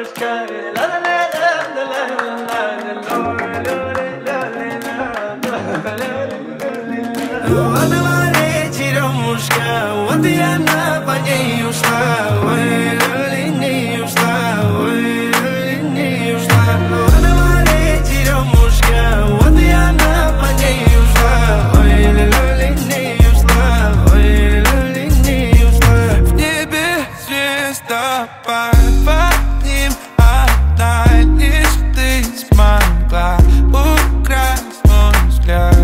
Вот я на по ней ушла, ой, не ушла, ой, не ушла. Вот она теремушка, вот я на по ней ушла, ой, не ушла, ой, не ушла. В небе звездопад, под ним одна лишь ты смогла украсть мой взгляд.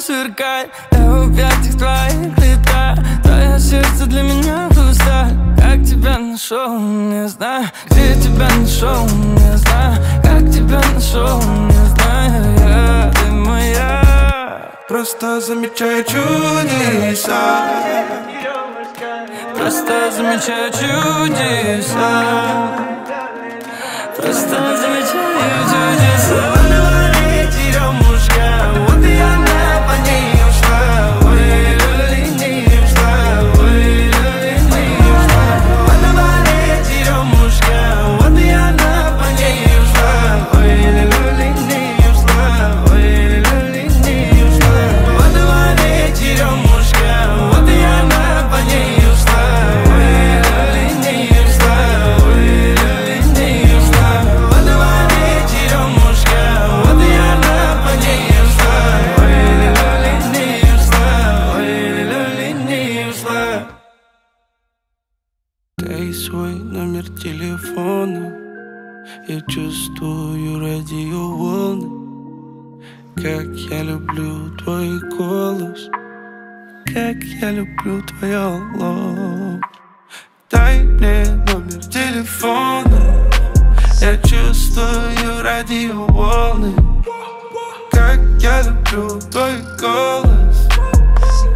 Сверкает, я у пятых твоих лета. Твое сердце для меня пусто. Как тебя нашел, не знаю. Где тебя нашел, не знаю. Как тебя нашел, не знаю. Я, ты моя. Просто замечаю чудеса. Просто замечаю чудеса. Просто замечаю чудеса. Дай свой номер телефона, я чувствую радиоволны. Как я люблю твой голос, как я люблю твоя лоб. Дай мне номер телефона, я чувствую радиоволны. Как я люблю твой голос,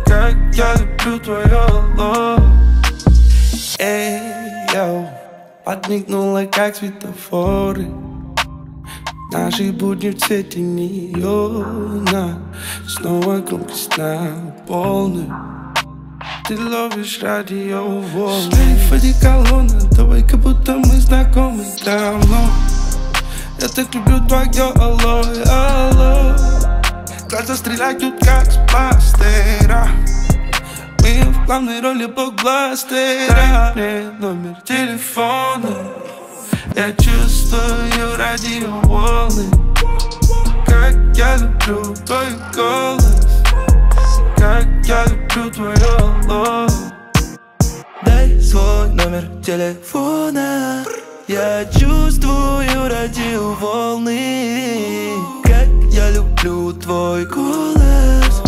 как я люблю твоя лоб. Эй, йоу, подмигнула как светофоры. Наши будни в цвете неона. Снова громкость на полную. Ты ловишь радиоволны. Шлейф одеколона, давай как будто мы знакомы давно. Я так люблю твое алло, алло. Глаза стреляют как с бластера. Мы в главной роли блокбастера. Дай мне номер телефона, я чувствую радиоволны. Как я люблю твой голос, как я люблю твое лоб. Дай свой номер телефона, я чувствую радиоволны. Как я люблю твой голос,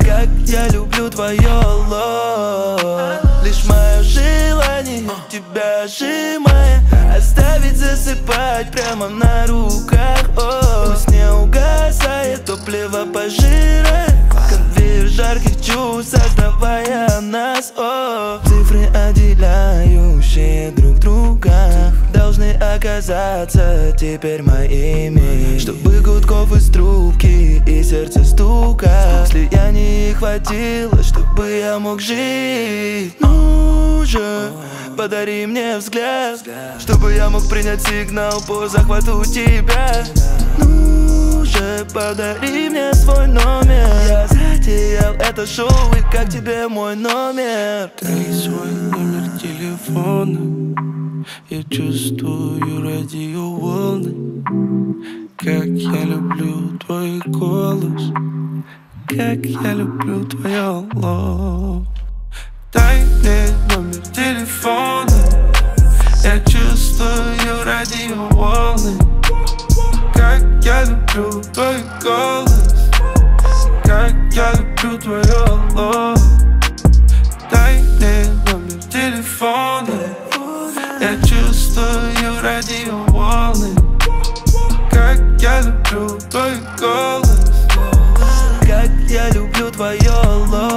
как я люблю твое ло. Лишь мое желание тебя сжимая, оставить засыпать прямо на руках. О, пусть не угасает топливо пожира, конвейер жарких чувств, создавая нас. О, цифры, отделяющие друг друга, должны оказаться теперь моими, чтобы гудков из трубки и сердце стука слияния не хватило, чтобы я мог жить. Ну же, подари мне взгляд, чтобы я мог принять сигнал по захвату тебя. Ну же, подари мне свой номер, я затеял это шоу, и как тебе мой номер? Дай свой номер телефона, я чувствую радиоволны. Как я люблю твой голос, как я люблю твоя лоб. Дай мне номер телефона, я чувствую радиоволны. Как я люблю твой голос, как я люблю твоя лоб. Дай мне номер телефона, Я чувствую радиоволны, как я люблю твой голос, как я люблю твое ло.